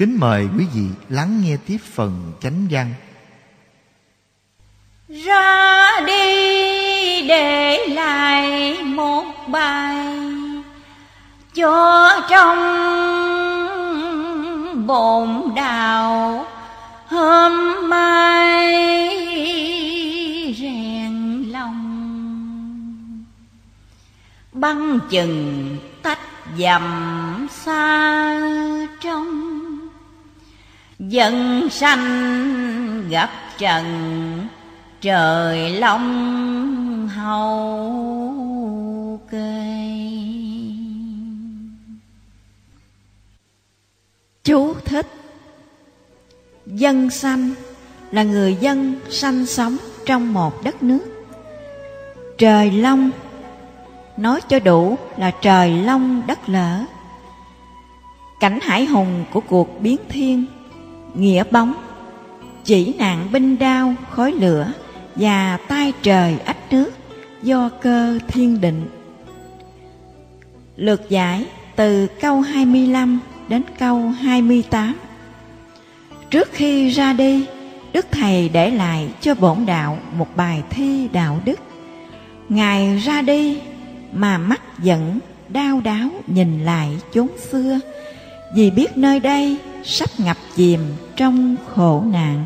Kính mời quý vị lắng nghe tiếp phần chánh văn. Ra đi để lại một bài cho trong bồn đào hôm mai rèn lòng. Băng chừng tách dặm xa trong, dân sanh gặp trần trời long hầu cây. Chú thích: dân sanh là người dân sanh sống trong một đất nước. Trời long nói cho đủ là trời long đất lở. Cảnh hải hùng của cuộc biến thiên, nghĩa bóng chỉ nạn binh đao khói lửa và tai trời ách nước do cơ thiên định. Lược giải từ câu 25 đến câu 28. Trước khi ra đi, Đức Thầy để lại cho bổn đạo một bài thi đạo đức. Ngài ra đi mà mắt vẫn đau đáo nhìn lại chốn xưa, vì biết nơi đây sắp ngập chìm trong khổ nạn.